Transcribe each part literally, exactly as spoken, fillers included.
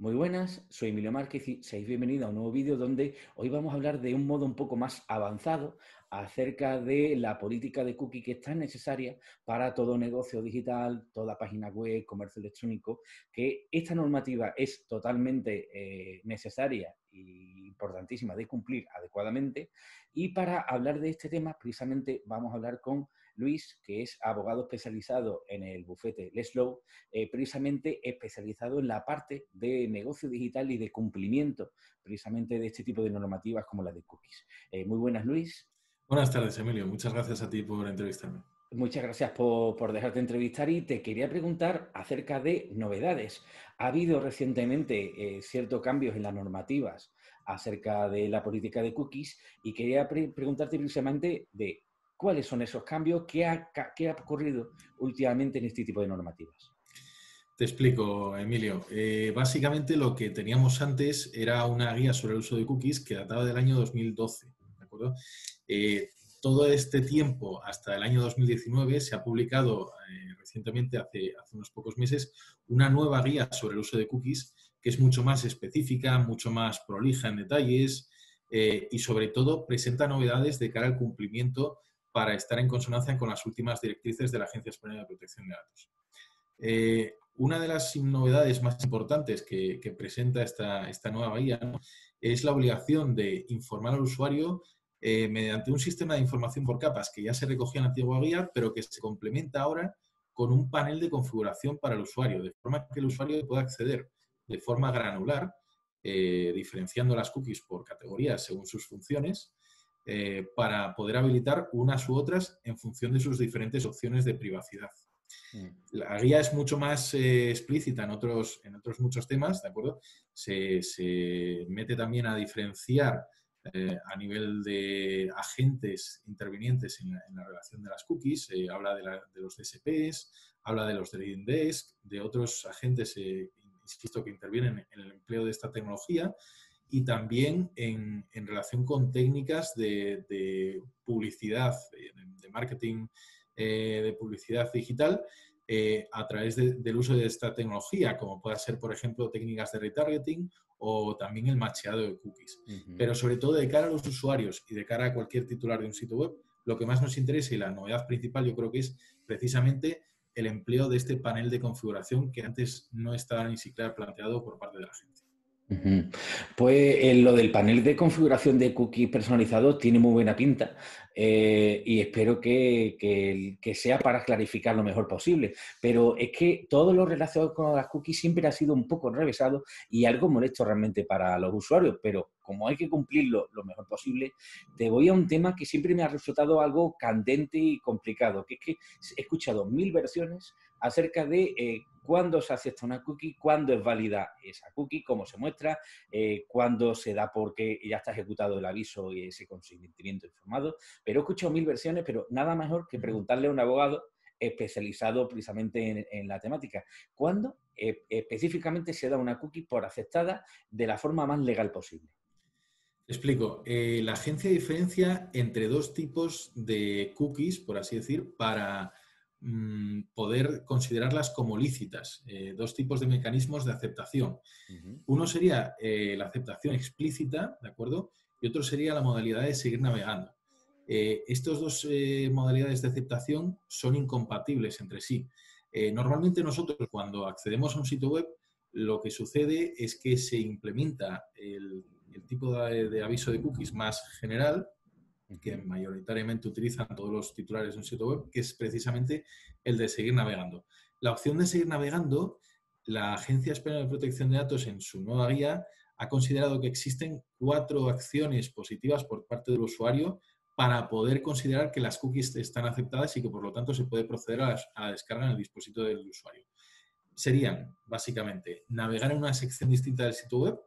Muy buenas, soy Emilio Márquez y seáis bienvenidos a un nuevo vídeo donde hoy vamos a hablar de un modo un poco más avanzado acerca de la política de cookie que es tan necesaria para todo negocio digital, toda página web, comercio electrónico, que esta normativa es totalmente eh, necesaria e importantísima de cumplir adecuadamente. Y para hablar de este tema, precisamente vamos a hablar con Luis, que es abogado especializado en el bufete Letslaw, eh, precisamente especializado en la parte de negocio digital y de cumplimiento precisamente de este tipo de normativas como la de cookies. Eh, muy buenas, Luis. Buenas tardes, Emilio. Muchas gracias a ti por entrevistarme. Muchas gracias por, por dejarte entrevistar y te quería preguntar acerca de novedades. Ha habido recientemente eh, ciertos cambios en las normativas acerca de la política de cookies y quería pre preguntarte precisamente de cuáles son esos cambios, qué ha, qué ha ocurrido últimamente en este tipo de normativas. Te explico, Emilio. Eh, básicamente lo que teníamos antes era una guía sobre el uso de cookies que databa del año dos mil doce. Eh, todo este tiempo, hasta el año dos mil diecinueve, se ha publicado eh, recientemente, hace, hace unos pocos meses, una nueva guía sobre el uso de cookies que es mucho más específica, mucho más prolija en detalles eh, y, sobre todo, presenta novedades de cara al cumplimiento para estar en consonancia con las últimas directrices de la Agencia Española de Protección de Datos. Eh, una de las novedades más importantes que, que presenta esta, esta nueva guía, ¿no?, es la obligación de informar al usuario Eh, mediante un sistema de información por capas que ya se recogía en la antigua guía, pero que se complementa ahora con un panel de configuración para el usuario, de forma que el usuario pueda acceder de forma granular, eh, diferenciando las cookies por categorías según sus funciones, eh, para poder habilitar unas u otras en función de sus diferentes opciones de privacidad. La guía es mucho más eh, explícita en otros, en otros muchos temas, ¿de acuerdo? Se, se mete también a diferenciar Eh, a nivel de agentes intervinientes en la, en la relación de las cookies, eh, habla de, la, de los D S Ps, habla de los trading desk, de otros agentes, eh, insisto, que intervienen en el empleo de esta tecnología y también en, en relación con técnicas de, de publicidad, de, de marketing, eh, de publicidad digital eh, a través de, del uso de esta tecnología, como pueda ser, por ejemplo, técnicas de retargeting o también el macheado de cookies. Uh-huh. Pero sobre todo de cara a los usuarios y de cara a cualquier titular de un sitio web, lo que más nos interesa y la novedad principal yo creo que es precisamente el empleo de este panel de configuración que antes no estaba ni siquiera planteado por parte de la gente. Uh-huh. Pues eh, lo del panel de configuración de cookies personalizados tiene muy buena pinta eh, y espero que, que, que sea para clarificar lo mejor posible, pero es que todo lo relacionado con las cookies siempre ha sido un poco enrevesado y algo molesto realmente para los usuarios, pero como hay que cumplirlo lo mejor posible, te voy a un tema que siempre me ha resultado algo candente y complicado, que es que he escuchado mil versiones acerca de eh, cuándo se acepta una cookie, cuándo es válida esa cookie, cómo se muestra, eh, cuándo se da porque ya está ejecutado el aviso y ese consentimiento informado. Pero he escuchado mil versiones, pero nada mejor que preguntarle a un abogado especializado precisamente en, en la temática. ¿Cuándo eh, específicamente se da una cookie por aceptada de la forma más legal posible? Te explico. Eh, la agencia diferencia entre dos tipos de cookies, por así decir, para poder considerarlas como lícitas. Eh, dos tipos de mecanismos de aceptación. Uh-huh. Uno sería eh, la aceptación explícita, ¿de acuerdo? Y otro sería la modalidad de seguir navegando. Eh, Estas dos eh, modalidades de aceptación son incompatibles entre sí. Eh, normalmente nosotros cuando accedemos a un sitio web, lo que sucede es que se implementa el, el tipo de, de aviso de cookies más general, que mayoritariamente utilizan todos los titulares de un sitio web, que es precisamente el de seguir navegando. La opción de seguir navegando, la Agencia Española de Protección de Datos en su nueva guía ha considerado que existen cuatro acciones positivas por parte del usuario para poder considerar que las cookies están aceptadas y que por lo tanto se puede proceder a la descarga en el dispositivo del usuario. Serían, básicamente, navegar en una sección distinta del sitio web,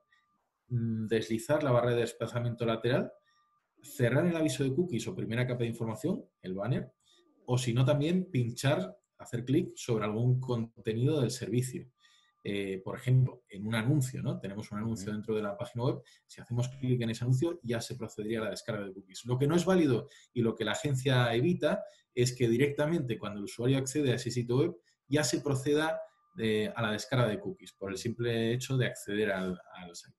deslizar la barra de desplazamiento lateral, cerrar el aviso de cookies o primera capa de información, el banner, o si no también pinchar, hacer clic sobre algún contenido del servicio. Eh, por ejemplo, en un anuncio, ¿no? Tenemos un anuncio dentro de la página web, si hacemos clic en ese anuncio ya se procedería a la descarga de cookies. Lo que no es válido y lo que la agencia evita es que directamente cuando el usuario accede a ese sitio web ya se proceda de, a la descarga de cookies por el simple hecho de acceder al, al site.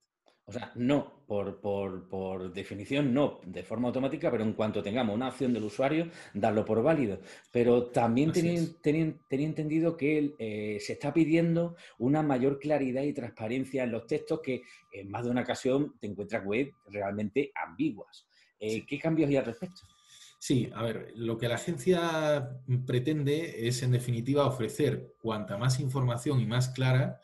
O sea, no, por, por, por definición no, de forma automática, pero en cuanto tengamos una acción del usuario, darlo por válido. Pero también tenía, tenía, tenía entendido que eh, se está pidiendo una mayor claridad y transparencia en los textos que en más de una ocasión te encuentras web realmente ambiguas. Eh, sí. ¿Qué cambios hay al respecto? Sí, a ver, lo que la agencia pretende es, en definitiva, ofrecer cuanta más información y más clara,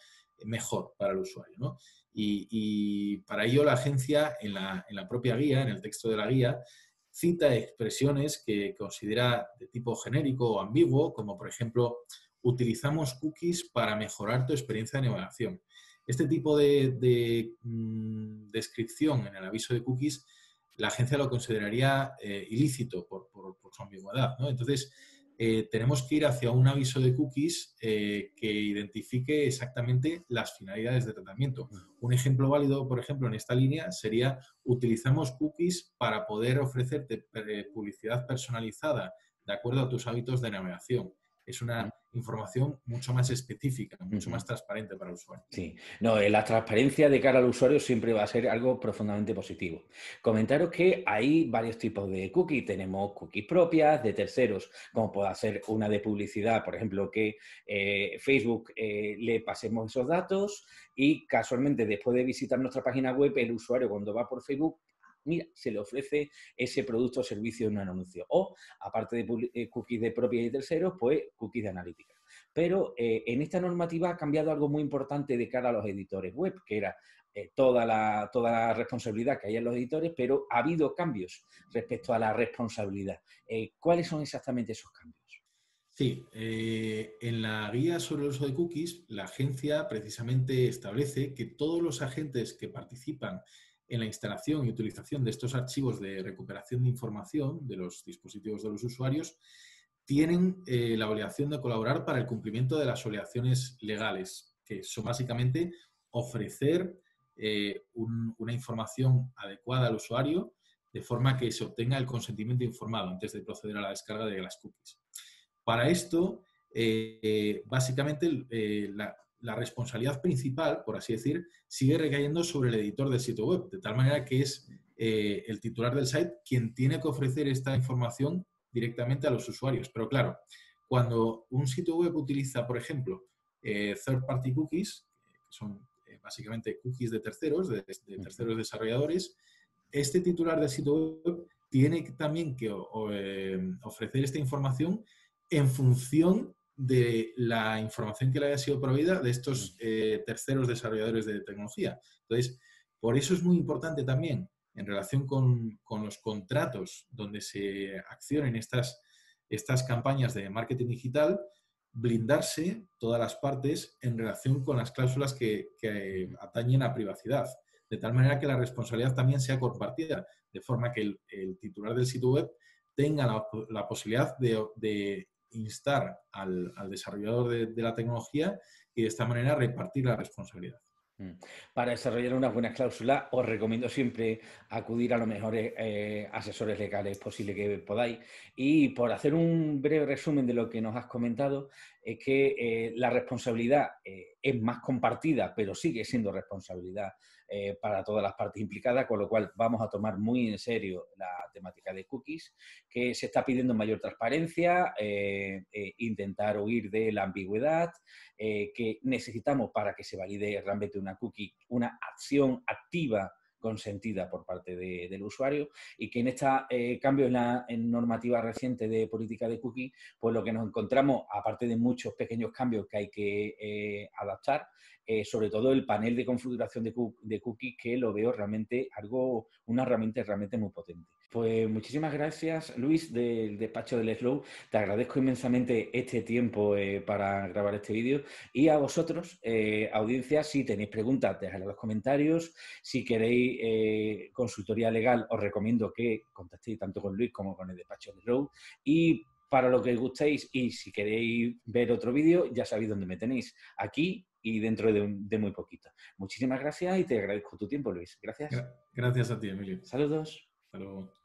mejor para el usuario, ¿no? Y, y para ello la agencia, en la, en la propia guía, en el texto de la guía, cita expresiones que considera de tipo genérico o ambiguo, como por ejemplo, utilizamos cookies para mejorar tu experiencia de navegación. Este tipo de, de mm, descripción en el aviso de cookies, la agencia lo consideraría eh, ilícito por, por, por su ambigüedad, ¿no? Entonces, Eh, tenemos que ir hacia un aviso de cookies eh, que identifique exactamente las finalidades de tratamiento. Un ejemplo válido, por ejemplo, en esta línea sería utilizamos cookies para poder ofrecerte publicidad personalizada de acuerdo a tus hábitos de navegación. Es una información mucho más específica, mucho más transparente para el usuario. Sí, no, la transparencia de cara al usuario siempre va a ser algo profundamente positivo. Comentaros que hay varios tipos de cookies. Tenemos cookies propias, de terceros, como puede ser una de publicidad, por ejemplo, que eh, Facebook eh, le pasemos esos datos y casualmente después de visitar nuestra página web, el usuario cuando va por Facebook, mira, se le ofrece ese producto o servicio en un anuncio. O, aparte de cookies de propios y terceros, pues cookies de analítica. Pero eh, en esta normativa ha cambiado algo muy importante de cara a los editores web, que era eh, toda, la, toda la responsabilidad que hay en los editores, pero ha habido cambios respecto a la responsabilidad. Eh, ¿Cuáles son exactamente esos cambios? Sí, eh, en la guía sobre el uso de cookies, la agencia precisamente establece que todos los agentes que participan en la instalación y utilización de estos archivos de recuperación de información de los dispositivos de los usuarios, tienen eh, la obligación de colaborar para el cumplimiento de las obligaciones legales, que son básicamente ofrecer eh, un, una información adecuada al usuario de forma que se obtenga el consentimiento informado antes de proceder a la descarga de las cookies. Para esto, eh, eh, básicamente, eh, la... la responsabilidad principal, por así decir, sigue recayendo sobre el editor del sitio web, de tal manera que es eh, el titular del site quien tiene que ofrecer esta información directamente a los usuarios. Pero claro, cuando un sitio web utiliza, por ejemplo, eh, third-party cookies, que son eh, básicamente cookies de terceros, de, de terceros desarrolladores, este titular del sitio web tiene también que o, o, eh, ofrecer esta información en función de la información que le haya sido proveída de estos eh, terceros desarrolladores de tecnología. Entonces, por eso es muy importante también, en relación con, con los contratos donde se accionen estas, estas campañas de marketing digital, blindarse todas las partes en relación con las cláusulas que, que atañen a privacidad, de tal manera que la responsabilidad también sea compartida, de forma que el, el titular del sitio web tenga la, la posibilidad de... de instar al, al desarrollador de, de la tecnología y de esta manera repartir la responsabilidad. Para desarrollar unas buenas cláusulas os recomiendo siempre acudir a los mejores eh, asesores legales posible que podáis. Y por hacer un breve resumen de lo que nos has comentado, es que eh, la responsabilidad eh, es más compartida, pero sigue siendo responsabilidad eh, para todas las partes implicadas, con lo cual vamos a tomar muy en serio la temática de cookies, que se está pidiendo mayor transparencia, eh, eh, intentar huir de la ambigüedad, eh, que necesitamos para que se valide realmente una cookie, una acción activa consentida por parte de, del usuario, y que en este eh, cambio en la en normativa reciente de política de cookie, pues lo que nos encontramos, aparte de muchos pequeños cambios que hay que eh, adaptar, eh, sobre todo el panel de configuración de, de cookies, que lo veo realmente algo, una herramienta realmente muy potente. Pues muchísimas gracias, Luis, del despacho de Letslaw. Te agradezco inmensamente este tiempo eh, para grabar este vídeo. Y a vosotros, eh, audiencia, si tenéis preguntas, dejadlas en los comentarios. Si queréis eh, consultoría legal, os recomiendo que contactéis tanto con Luis como con el despacho de Letslaw. Y para lo que os gustéis y si queréis ver otro vídeo, ya sabéis dónde me tenéis, aquí y dentro de, un, de muy poquito. Muchísimas gracias y te agradezco tu tiempo, Luis. Gracias. Gracias a ti, Emilio. Saludos. Hasta luego.